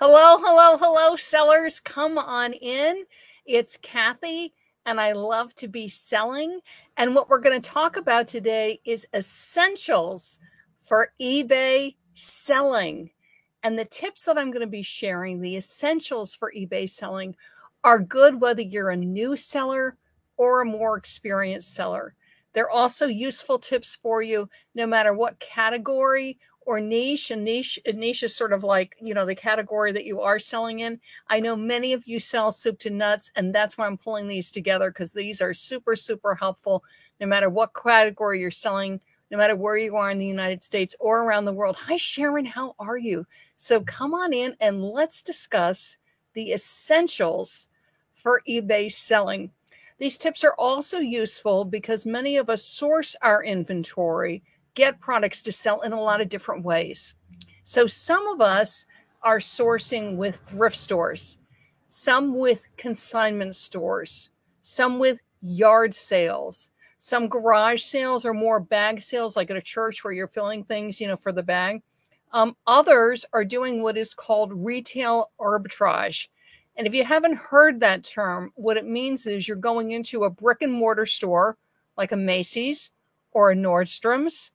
Hello, hello, hello, sellers. Come on in. It's Kathy, and I love to be selling. And what we're going to talk about today is essentials for eBay selling. And the tips that I'm going to be sharing, the essentials for eBay selling, are good whether you're a new seller or a more experienced seller. They're also useful tips for you no matter what category or niche. A niche is sort of like, you know, the category that you are selling in. I know many of you sell soup to nuts, and that's why I'm pulling these together, because these are super, super helpful no matter what category you're selling, no matter where you are in the United States or around the world. Hi, Sharon, how are you? So come on in and let's discuss the essentials for eBay selling. These tips are also useful because many of us source our inventory, get products to sell in a lot of different ways. So some of us are sourcing with thrift stores, some with consignment stores, some with yard sales, some garage sales or more bag sales, like at a church where you're filling things, you know, for the bag. Others are doing what is called retail arbitrage. And if you haven't heard that term, what it means is you're going into a brick and mortar store like a Macy's or a Nordstrom's,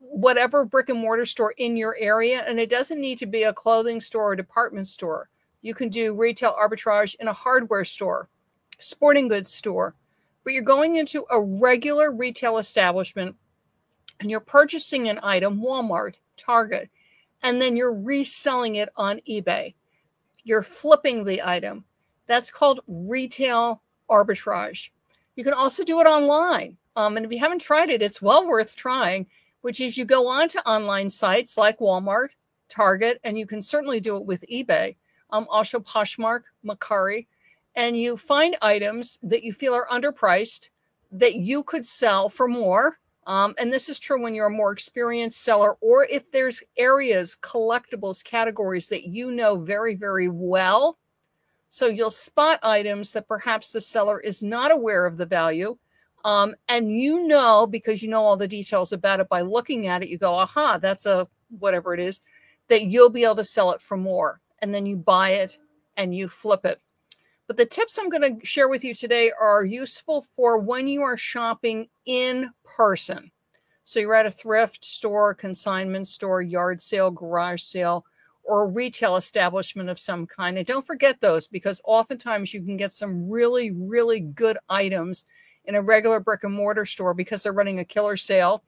whatever brick and mortar store in your area. And it doesn't need to be a clothing store or department store. You can do retail arbitrage in a hardware store, sporting goods store, but you're going into a regular retail establishment and you're purchasing an item, Walmart, Target, and then you're reselling it on eBay. You're flipping the item. That's called retail arbitrage. You can also do it online. And if you haven't tried it, it's well worth trying, which is you go onto online sites like Walmart, Target, and you can certainly do it with eBay, also Poshmark, Mercari, and you find items that you feel are underpriced that you could sell for more. And this is true when you're a more experienced seller, or if there's areas, collectibles, categories that you know very, very well. So you'll spot items that perhaps the seller is not aware of the value. And you know, because you know all the details about it by looking at it, you go, aha, that's a whatever it is, that you'll be able to sell it for more. And then you buy it and you flip it. But the tips I'm going to share with you today are useful for when you are shopping in person. So you're at a thrift store, consignment store, yard sale, garage sale, or a retail establishment of some kind. And don't forget those, because oftentimes you can get some really, really good items in a regular brick and mortar store because they're running a killer sale.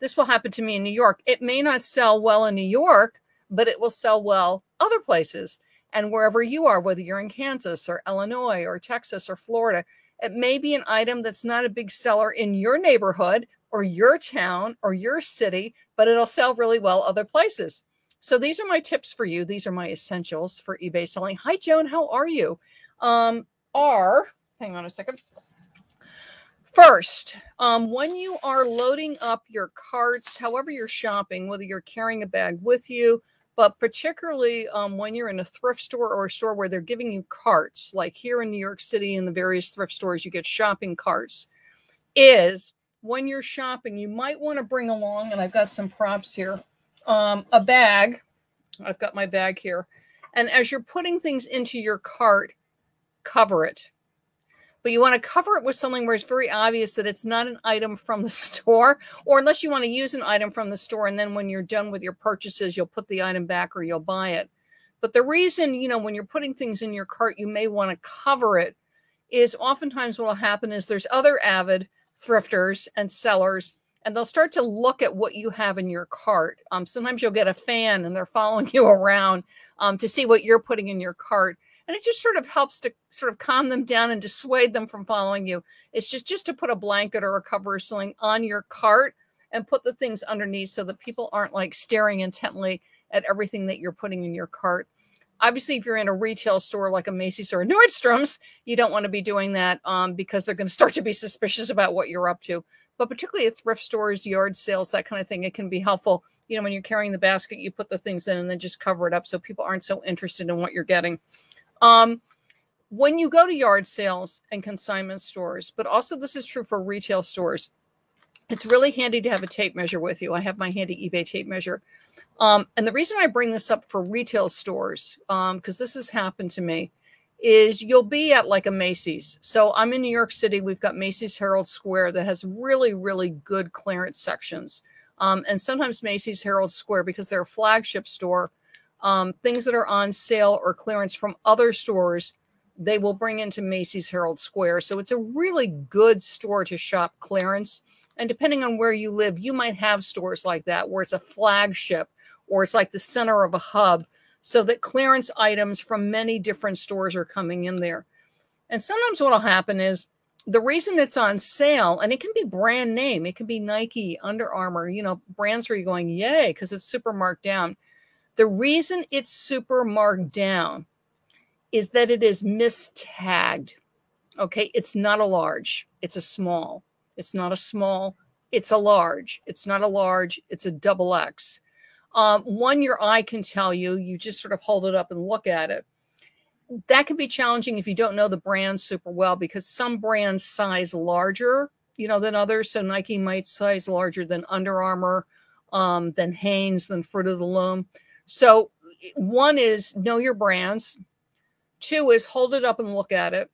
This will happen to me in New York. It may not sell well in New York, but it will sell well other places. And wherever you are, whether you're in Kansas or Illinois or Texas or Florida, it may be an item that's not a big seller in your neighborhood or your town or your city, but it'll sell really well other places. So these are my tips for you. These are my essentials for eBay selling. Hi, Joan, how are you? Hang on a second. First, when you are loading up your carts, however you're shopping, whether you're carrying a bag with you, but particularly when you're in a thrift store or a store where they're giving you carts, like here in New York City in the various thrift stores, you get shopping carts, is when you're shopping, you might want to bring along, and I've got some props here, a bag. I've got my bag here. And as you're putting things into your cart, cover it. But you want to cover it with something where it's very obvious that it's not an item from the store, or unless you want to use an item from the store. And then when you're done with your purchases, you'll put the item back or you'll buy it. But the reason, you know, when you're putting things in your cart, you may want to cover it is oftentimes what will happen is there's other avid thrifters and sellers, and they'll start to look at what you have in your cart. Sometimes you'll get a fan and they're following you around to see what you're putting in your cart. And it just sort of helps to sort of calm them down and dissuade them from following you. It's just to put a blanket or a cover or something on your cart and put the things underneath so that people aren't like staring intently at everything that you're putting in your cart. Obviously, if you're in a retail store like a Macy's or a Nordstrom's, you don't want to be doing that because they're going to start to be suspicious about what you're up to. But particularly at thrift stores, yard sales, that kind of thing, it can be helpful. You know, when you're carrying the basket, you put the things in and then just cover it up so people aren't so interested in what you're getting. When you go to yard sales and consignment stores, but also this is true for retail stores, it's really handy to have a tape measure with you. I have my handy eBay tape measure. And the reason I bring this up for retail stores, because this has happened to me, is you'll be at like a Macy's. So I'm in New York City. We've got Macy's Herald Square that has really, really good clearance sections. And sometimes Macy's Herald Square, because they're a flagship store, things that are on sale or clearance from other stores, they will bring into Macy's Herald Square. So it's a really good store to shop clearance. And depending on where you live, you might have stores like that where it's a flagship or it's like the center of a hub, so that clearance items from many different stores are coming in there. And sometimes what will happen is the reason it's on sale, and it can be brand name, it can be Nike, Under Armour, you know, brands where you're going, yay, because it's super marked down. The reason it's super marked down is that it is mistagged, okay? It's not a large, it's a small. It's not a small, it's a large. It's not a large, it's a XX. One, your eye can tell you, you just sort of hold it up and look at it. That can be challenging if you don't know the brand super well, because some brands size larger, you know, than others. So Nike might size larger than Under Armour, than Hanes, than Fruit of the Loom. So one is know your brands. Two is hold it up and look at it.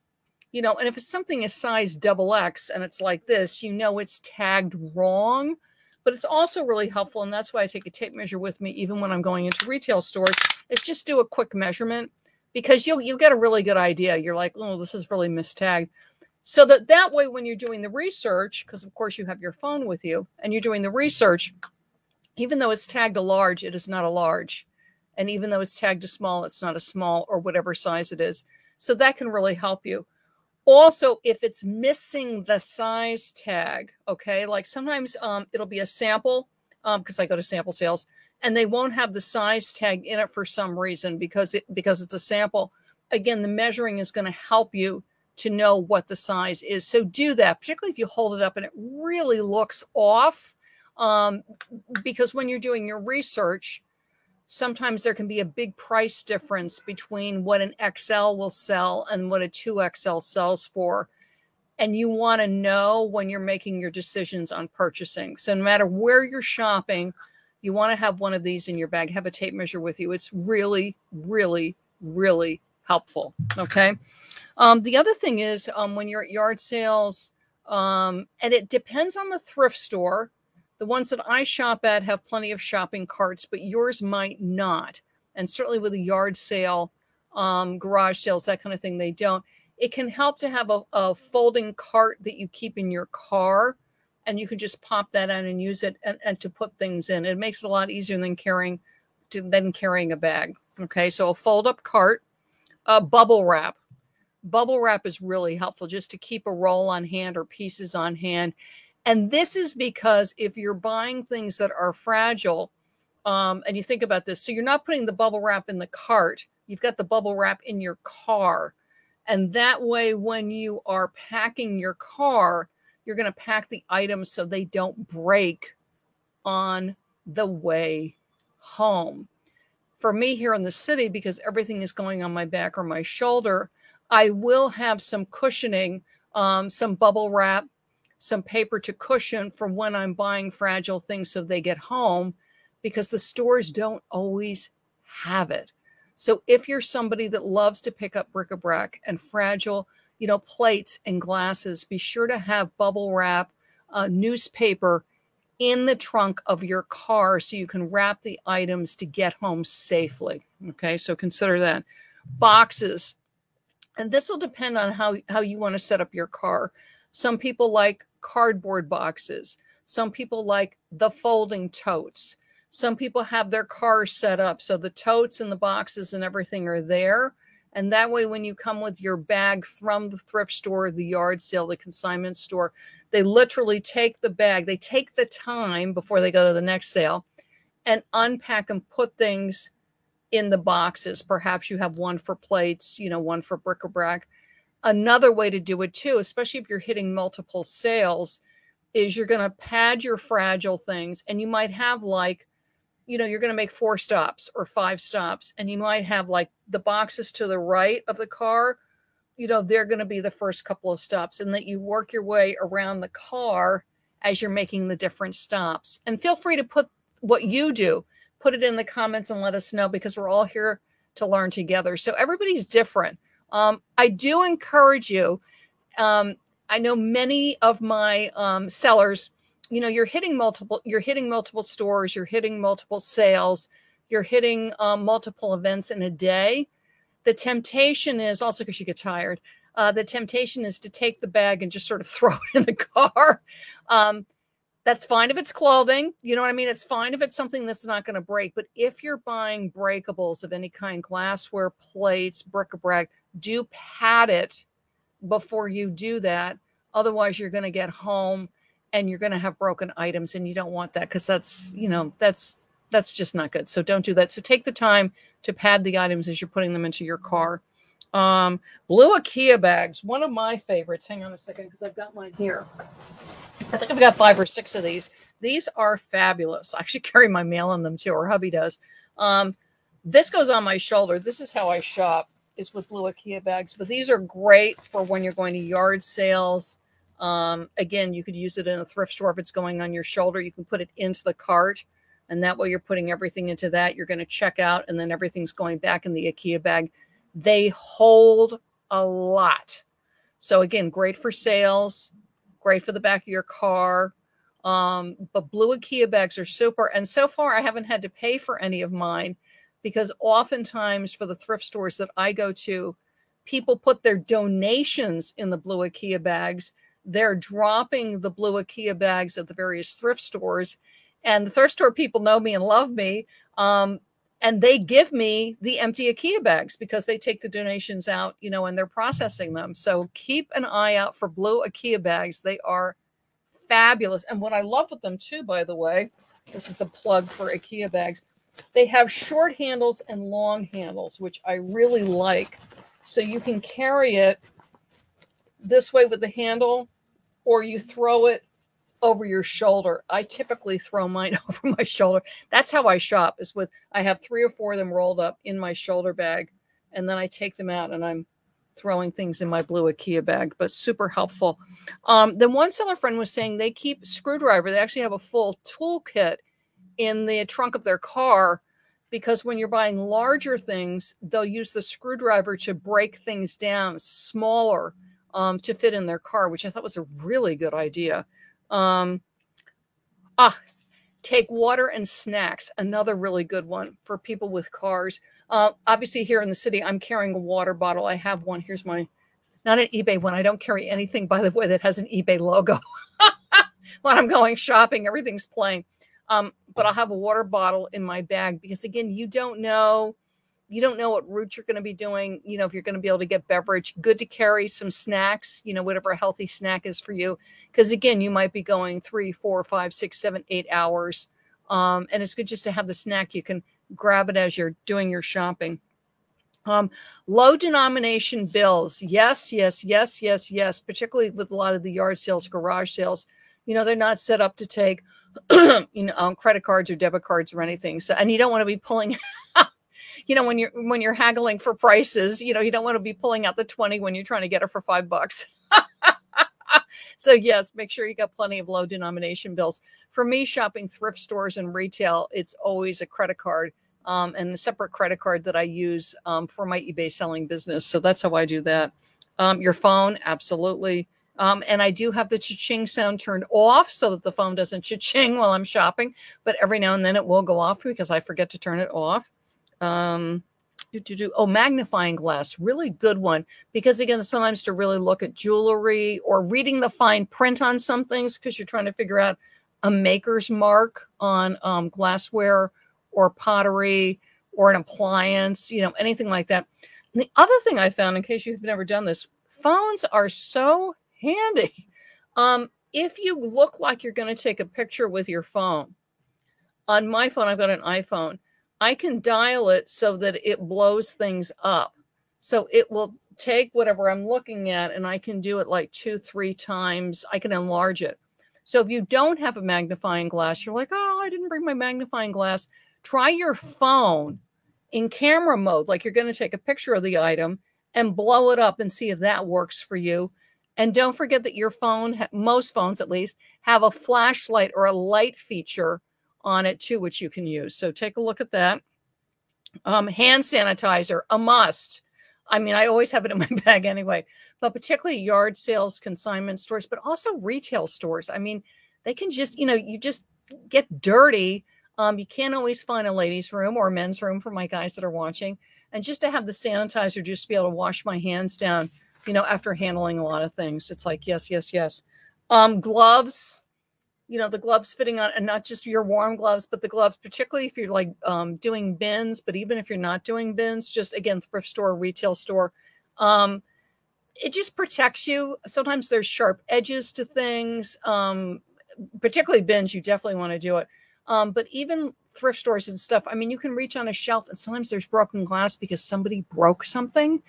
You know, and if something is size XX and it's like this, you know it's tagged wrong, but it's also really helpful. And that's why I take a tape measure with me, even when I'm going into retail stores, is just do a quick measurement, because you'll get a really good idea. You're like, oh, this is really mistagged. So that way, when you're doing the research, because of course you have your phone with you and you're doing the research, even though it's tagged a large, it is not a large. And even though it's tagged a small, it's not a small, or whatever size it is. So that can really help you. Also, if it's missing the size tag, okay, like sometimes it'll be a sample, because I go to sample sales, and they won't have the size tag in it for some reason because it's a sample. Again, the measuring is going to help you to know what the size is. So do that, particularly if you hold it up and it really looks off, because when you're doing your research, sometimes there can be a big price difference between what an XL will sell and what a 2XL sells for. And you want to know when you're making your decisions on purchasing. So no matter where you're shopping, you want to have one of these in your bag. Have a tape measure with you. It's really, really, really helpful. Okay. The other thing is when you're at yard sales, and it depends on the thrift store. The ones that I shop at have plenty of shopping carts, but yours might not. And certainly with a yard sale, garage sales, that kind of thing, they don't. It can help to have a folding cart that you keep in your car, and you can just pop that in and use it and to put things in. It makes it a lot easier than carrying a bag. Okay, so a fold-up cart, bubble wrap. Bubble wrap is really helpful just to keep a roll on hand or pieces on hand. And this is because if you're buying things that are fragile, and you think about this, so you're not putting the bubble wrap in the cart, you've got the bubble wrap in your car. And that way, when you are packing your car, you're going to pack the items so they don't break on the way home. For me here in the city, because everything is going on my back or my shoulder, I will have some cushioning, some bubble wrap, some paper to cushion for when I'm buying fragile things so they get home, because the stores don't always have it. So if you're somebody that loves to pick up bric-a-brac and fragile, you know, plates and glasses, be sure to have bubble wrap, newspaper in the trunk of your car so you can wrap the items to get home safely. Okay, so consider that. Boxes. And this will depend on how you want to set up your car. Some people like cardboard boxes. Some people like the folding totes. Some people have their cars set up so the totes and the boxes and everything are there. And that way, when you come with your bag from the thrift store, the yard sale, the consignment store, they literally take the bag. They take the time before they go to the next sale and unpack and put things in the boxes. Perhaps you have one for plates, you know, one for bric-a-brac. Another way to do it too, especially if you're hitting multiple sales, is you're going to pad your fragile things, and you might have like, you know, you're going to make 4 stops or 5 stops, and you might have like the boxes to the right of the car, you know, they're going to be the first couple of stops, and that you work your way around the car as you're making the different stops. And feel free to put what you do, put it in the comments and let us know, because we're all here to learn together. So everybody's different. I do encourage you. I know many of my sellers, you know, you're hitting multiple stores, you're hitting multiple sales, you're hitting multiple events in a day. The temptation is also, because you get tired, the temptation is to take the bag and just sort of throw it in the car. That's fine if it's clothing. You know what I mean? It's fine if it's something that's not going to break. But if you're buying breakables of any kind, glassware, plates, bric-a-brac, do pad it before you do that. Otherwise, you're going to get home and you're going to have broken items, and you don't want that, because that's, you know, that's just not good. So don't do that. So take the time to pad the items as you're putting them into your car. Blue IKEA bags, one of my favorites. Hang on a second, because I've got mine here. I think I've got 5 or 6 of these. These are fabulous. I actually carry my mail in them too, or hubby does. This goes on my shoulder. This is how I shop, is with blue IKEA bags. But these are great for when you're going to yard sales. Again, you could use it in a thrift store if it's going on your shoulder. You can put it into the cart, and that way you're putting everything into that. You're going to check out, and then everything's going back in the IKEA bag. They hold a lot. So again, great for sales, great for the back of your car. But blue IKEA bags are super. And so far, I haven't had to pay for any of mine, because oftentimes for the thrift stores that I go to, people put their donations in the blue IKEA bags. They're dropping the blue IKEA bags at the various thrift stores. And the thrift store people know me and love me. And they give me the empty IKEA bags, because they take the donations out, you know, and they're processing them. So keep an eye out for blue IKEA bags. They are fabulous. And what I love with them too, by the way, this is the plug for IKEA bags. They have short handles and long handles, which I really like. So you can carry it this way with the handle, or you throw it over your shoulder. I typically throw mine over my shoulder. That's how I shop, is with, I have 3 or 4 of them rolled up in my shoulder bag, and then I take them out and I'm throwing things in my blue IKEA bag, but super helpful. Then one seller friend was saying they keep screwdriver. They actually have a full toolkit in the trunk of their car, because when you're buying larger things, they'll use the screwdriver to break things down smaller to fit in their car, which I thought was a really good idea. Take water and snacks. Another really good one for people with cars. Obviously here in the city, I'm carrying a water bottle. I have one. Here's my, not an eBay one. I don't carry anything, by the way, that has an eBay logo. When I'm going shopping, everything's plain. But I'll have a water bottle in my bag, because again, you don't know what route you're going to be doing. You know, if you're going to be able to get beverage, good to carry some snacks, you know, whatever a healthy snack is for you. Because again, you might be going 3, 4, 5, 6, 7, 8 hours. And it's good just to have the snack. You can grab it as you're doing your shopping. Low denomination bills. Yes, yes, yes, yes, yes. Particularly with a lot of the yard sales, garage sales, you know, they're not set up to take, you know, credit cards or debit cards or anything. So, and you don't want to be pulling out, you know, when you're haggling for prices, you know, you don't want to be pulling out the 20 when you're trying to get it for $5. So yes, make sure you got plenty of low denomination bills. For me, shopping thrift stores and retail, it's always a credit card, and a separate credit card that I use, for my eBay selling business. So that's how I do that. Your phone. Absolutely. And I do have the cha-ching sound turned off so that the phone doesn't cha-ching while I'm shopping, but every now and then it will go off because I forget to turn it off. Oh, magnifying glass, really good one, because again, sometimes to really look at jewelry or reading the fine print on some things, because you're trying to figure out a maker's mark on glassware or pottery or an appliance, you know, anything like that. And the other thing I found, in case you've never done this, phones are so handy. If you look like you're going to take a picture with your phone, on my phone, I've got an iPhone. I can dial it so that it blows things up. So it will take whatever I'm looking at, and I can do it like 2, 3 times. I can enlarge it. So if you don't have a magnifying glass, you're like, oh, I didn't bring my magnifying glass. Try your phone in camera mode, like you're going to take a picture of the item, and blow it up and see if that works for you. And don't forget that your phone, most phones at least, have a flashlight or a light feature on it too, which you can use. So take a look at that. Hand sanitizer, a must. I mean, I always have it in my bag anyway, but particularly yard sales, consignment stores, but also retail stores. I mean, they can just, you know, you just get dirty. You can't always find a ladies' room or men's room for my guys that are watching. And just to have the sanitizer, just to be able to wash my hands down, you know, after handling a lot of things, it's like, yes, yes, yes. Gloves, you know, the gloves fitting on, and not just your warm gloves, but the gloves, particularly if you're like doing bins, but even if you're not doing bins, just again, thrift store, retail store, it just protects you. Sometimes there's sharp edges to things, particularly bins, you definitely want to do it. But even thrift stores and stuff, I mean, you can reach on a shelf and sometimes there's broken glass because somebody broke something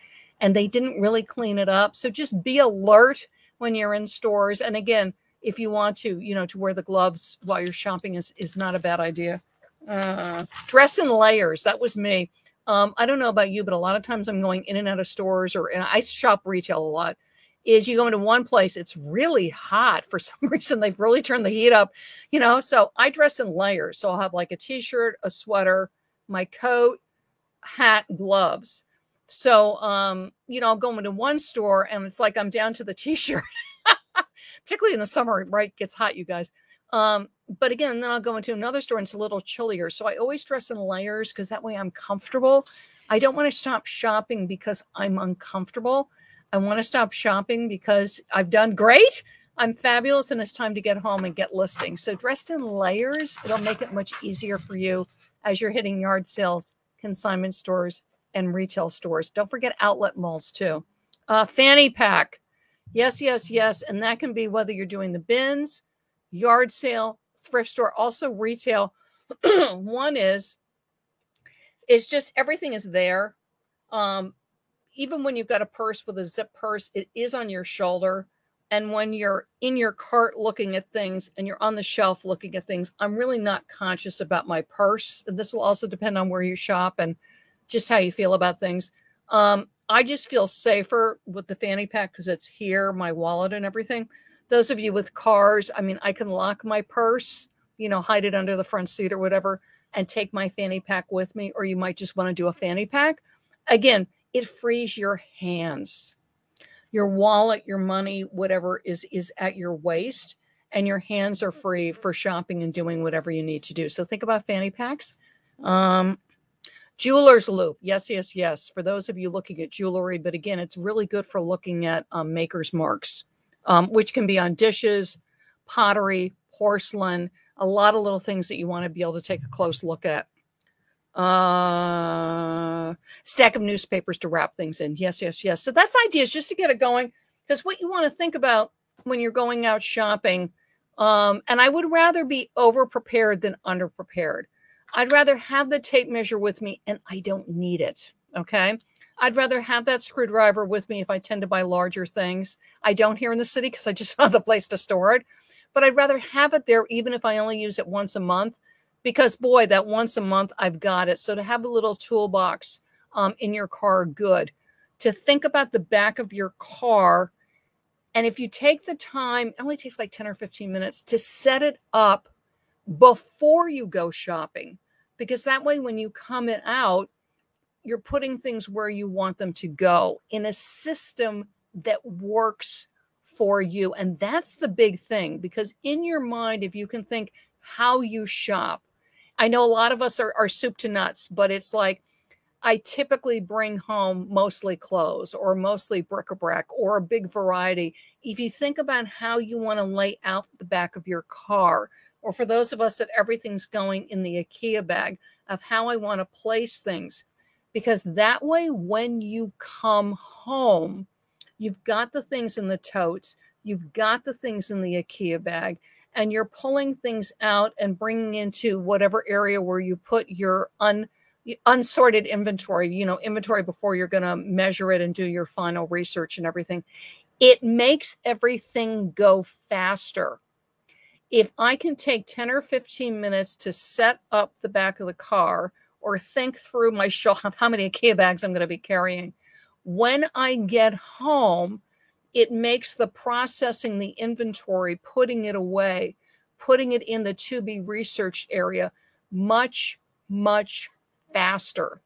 and they didn't really clean it up. So just be alert when you're in stores. And again, if you want to, you know, to wear the gloves while you're shopping is not a bad idea. Dress in layers. That was me. I don't know about you, but a lot of times I'm going in and out of stores, or, and I shop retail a lot, is you go into one place, it's really hot. For some reason, they've really turned the heat up, you know? So I dress in layers. So I'll have like a t-shirt, a sweater, my coat, hat, gloves. So, you know, I'll go into one store and it's like, I'm down to the t-shirt, particularly in the summer, right? It gets hot, you guys. But again, then I'll go into another store and it's a little chillier. So I always dress in layers because that way I'm comfortable. I don't want to stop shopping because I'm uncomfortable. I want to stop shopping because I've done great. I'm fabulous. And it's time to get home and get listings. So dressed in layers, it'll make it much easier for you as you're hitting yard sales, consignment stores, and retail stores. Don't forget outlet malls too. Fanny pack. Yes, yes, yes. And that can be whether you're doing the bins, yard sale, thrift store, also retail. One is just everything is there. Even when you've got a purse with a zip purse, it is on your shoulder. And when you're in your cart looking at things and you're on the shelf looking at things, I'm really not conscious about my purse. And this will also depend on where you shop and just how you feel about things. I just feel safer with the fanny pack because it's here, my wallet and everything. Those of you with cars, I mean, I can lock my purse, you know, hide it under the front seat or whatever, and take my fanny pack with me. Or you might just want to do a fanny pack. Again, it frees your hands, your wallet, your money, whatever is at your waist, and your hands are free for shopping and doing whatever you need to do. So think about fanny packs. Jeweler's loop. Yes, yes, yes. For those of you looking at jewelry, but again, it's really good for looking at maker's marks, which can be on dishes, pottery, porcelain, a lot of little things that you want to be able to take a close look at. Stack of newspapers to wrap things in. Yes, yes, yes. So that's ideas just to get it going, because what you want to think about when you're going out shopping, and I would rather be over prepared than under prepared. I'd rather have the tape measure with me and I don't need it. Okay. I'd rather have that screwdriver with me if I tend to buy larger things. I don't here in the city because I just don't have the place to store it, but I'd rather have it there even if I only use it once a month. Because boy, that once a month, I've got it. So to have a little toolbox in your car, good. To think about the back of your car. And if you take the time, it only takes like 10 or 15 minutes to set it up before you go shopping. Because that way, when you come in out, you're putting things where you want them to go in a system that works for you. And that's the big thing. Because in your mind, if you can think how you shop, I know a lot of us are soup to nuts, but it's like, I typically bring home mostly clothes or mostly bric-a-brac or a big variety. If you think about how you want to lay out the back of your car, or for those of us that everything's going in the IKEA bag, of how I want to place things, because that way, when you come home, you've got the things in the totes, you've got the things in the IKEA bag, and you're pulling things out and bringing into whatever area where you put your unsorted inventory, you know, inventory before you're going to measure it and do your final research and everything. It makes everything go faster. If I can take 10 or 15 minutes to set up the back of the car or think through my shelf of how many IKEA bags I'm going to be carrying, when I get home, it makes the processing, the inventory, putting it away, putting it in the to be researched area much, much faster.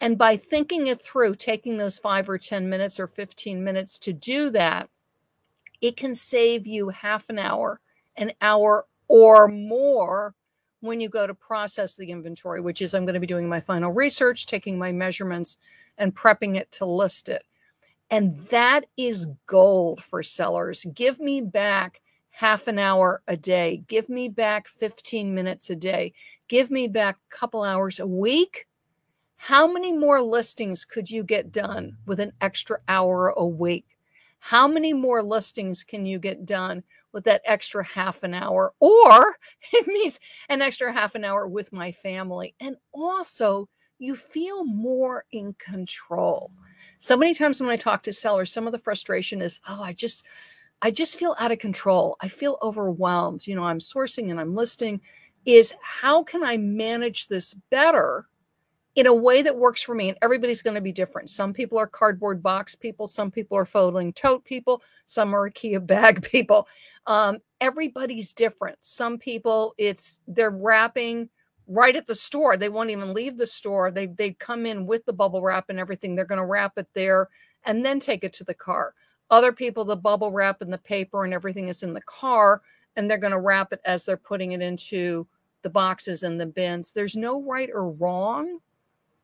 And by thinking it through, taking those 5 or 10 minutes or 15 minutes to do that, it can save you half an hour or more when you go to process the inventory, which is I'm going to be doing my final research, taking my measurements, and prepping it to list it. And that is gold for sellers. Give me back half an hour a day. Give me back 15 minutes a day. Give me back a couple hours a week. How many more listings could you get done with an extra hour a week? How many more listings can you get done with that extra half an hour? Or it means an extra half an hour with my family. And also, you feel more in control. So many times when I talk to sellers, some of the frustration is, oh, I just feel out of control. I feel overwhelmed. You know, I'm sourcing and I'm listing. Is how can I manage this better in a way that works for me? And everybody's going to be different. Some people are cardboard box people. Some people are folding tote people. Some are IKEA bag people. Everybody's different. Some people, they're wrapping right at the store. They won't even leave the store. They come in with the bubble wrap and everything. They're going to wrap it there and then take it to the car. Other people, the bubble wrap and the paper and everything is in the car, and they're going to wrap it as they're putting it into the boxes and the bins. There's no right or wrong.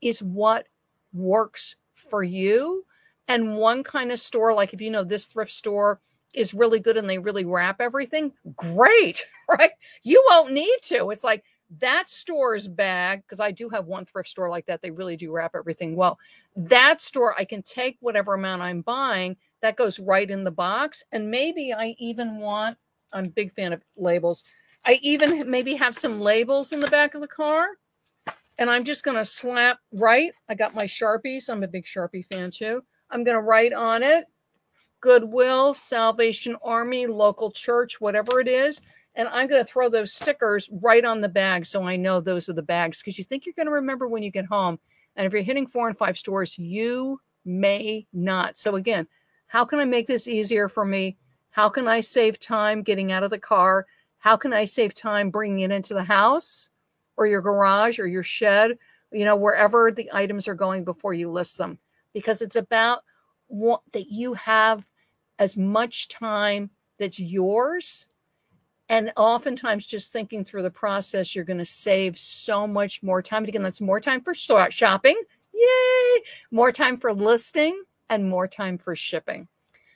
Is what works for you. And one kind of store, like if you know this thrift store is really good and they really wrap everything, great, right? You won't need to. It's like that store's bag, because I do have one thrift store like that. They really do wrap everything well. That store, I can take whatever amount I'm buying, that goes right in the box. And maybe I even want, I'm a big fan of labels. I even maybe have some labels in the back of the car. And I'm just going to slap, right? I got my Sharpies. I'm a big Sharpie fan too. I'm going to write on it, Goodwill, Salvation Army, local church, whatever it is. And I'm going to throw those stickers right on the bag so I know those are the bags, because you think you're going to remember when you get home. And if you're hitting 4 and 5 stores, you may not. So again, how can I make this easier for me? How can I save time getting out of the car? How can I save time bringing it into the house? Or your garage or your shed, you know, wherever the items are going before you list them, because it's about what that you have as much time that's yours. And oftentimes just thinking through the process, you're going to save so much more time. And again, that's more time for shopping. Yay! More time for listing and more time for shipping.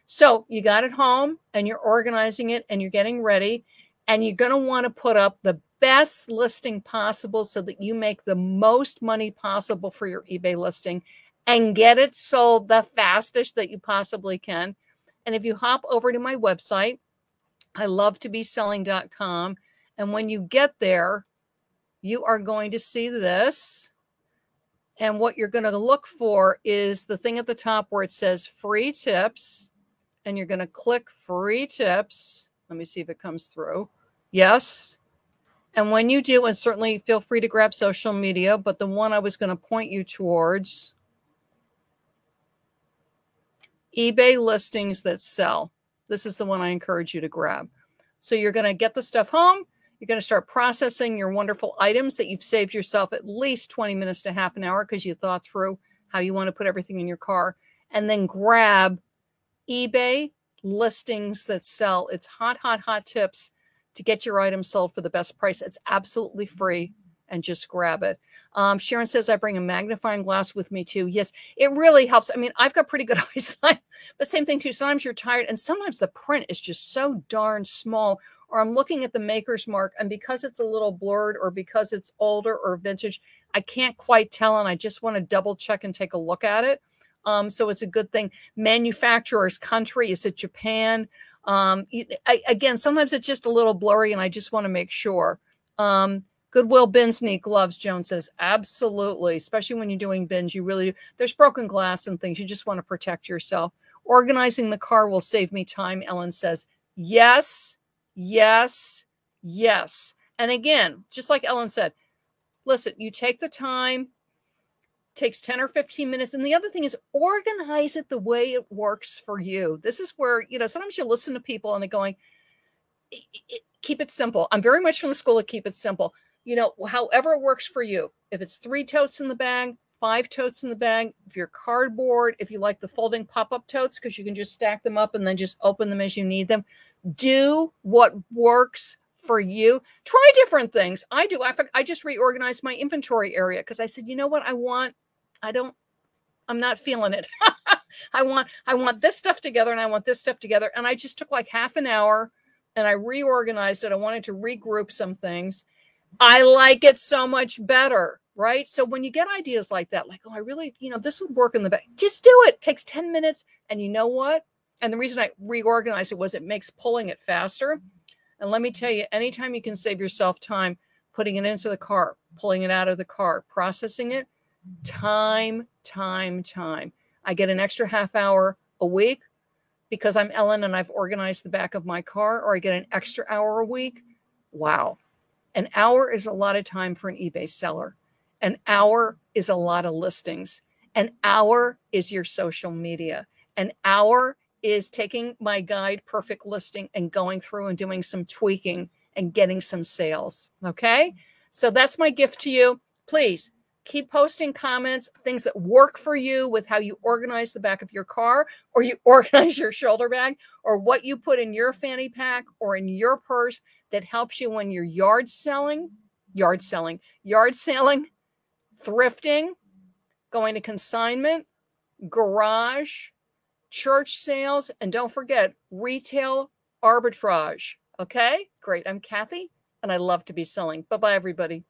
So you got it home and you're organizing it and you're getting ready and you're going to want to put up the best listing possible so that you make the most money possible for your eBay listing and get it sold the fastest that you possibly can. And if you hop over to my website, ilovetobeselling.com, and when you get there, you are going to see this. And what you're going to look for is the thing at the top where it says free tips, and you're going to click free tips. Let me see if it comes through. Yes. And when you do, and certainly feel free to grab social media, but the one I was going to point you towards, eBay listings that sell. This is the one I encourage you to grab. So you're going to get the stuff home. You're going to start processing your wonderful items that you've saved yourself at least 20 minutes to half an hour because you thought through how you want to put everything in your car. And then grab eBay listings that sell. It's hot, hot, hot tips to get your item sold for the best price. It's absolutely free, and just grab it. Sharon says, I bring a magnifying glass with me too. Yes, it really helps. I mean, I've got pretty good eyesight, but same thing too. Sometimes you're tired and sometimes the print is just so darn small, or I'm looking at the maker's mark and because it's a little blurred or because it's older or vintage, I can't quite tell. And I just want to double check and take a look at it. So it's a good thing. Manufacturer's country, is it Japan? Again, sometimes it's just a little blurry and I just want to make sure. Goodwill bins need gloves, Joan says. Absolutely. Especially when you're doing bins, you really do. There's broken glass and things. You just want to protect yourself. Organizing the car will save me time, Ellen says. Yes, yes, yes. And again, just like Ellen said, listen, you take the time, takes 10 or 15 minutes. And the other thing is organize it the way it works for you. This is where, you know, sometimes you listen to people and they're going, keep it simple. I'm very much from the school of keep it simple. You know, however it works for you. If it's 3 totes in the bag, 5 totes in the bag, if you're cardboard, if you like the folding pop-up totes, because you can just stack them up and then just open them as you need them. Do what works for you. Try different things. I do. In fact, I just reorganized my inventory area because I said, you know what I want? I'm not feeling it. I want this stuff together and I want this stuff together. And I just took like half an hour and I reorganized it. I wanted to regroup some things. I like it so much better. Right. So when you get ideas like that, like, oh, I really, you know, this would work in the back. Just do it. It takes 10 minutes. And you know what? And the reason I reorganized it was it makes pulling it faster. And let me tell you, anytime you can save yourself time, putting it into the car, pulling it out of the car, processing it, time. I get an extra half hour a week because I'm Ellen and I've organized the back of my car, or I get an extra hour a week. Wow. An hour is a lot of time for an eBay seller. An hour is a lot of listings. An hour is your social media. An hour is taking my guide, Perfect Listing, and going through and doing some tweaking and getting some sales. Okay. So that's my gift to you. Please keep posting comments, things that work for you with how you organize the back of your car, or you organize your shoulder bag, or what you put in your fanny pack or in your purse that helps you when you're yard selling, thrifting, going to consignment, garage, church sales, and don't forget retail arbitrage. Okay, great. I'm Kathy, and I love to be selling. Bye-bye, everybody.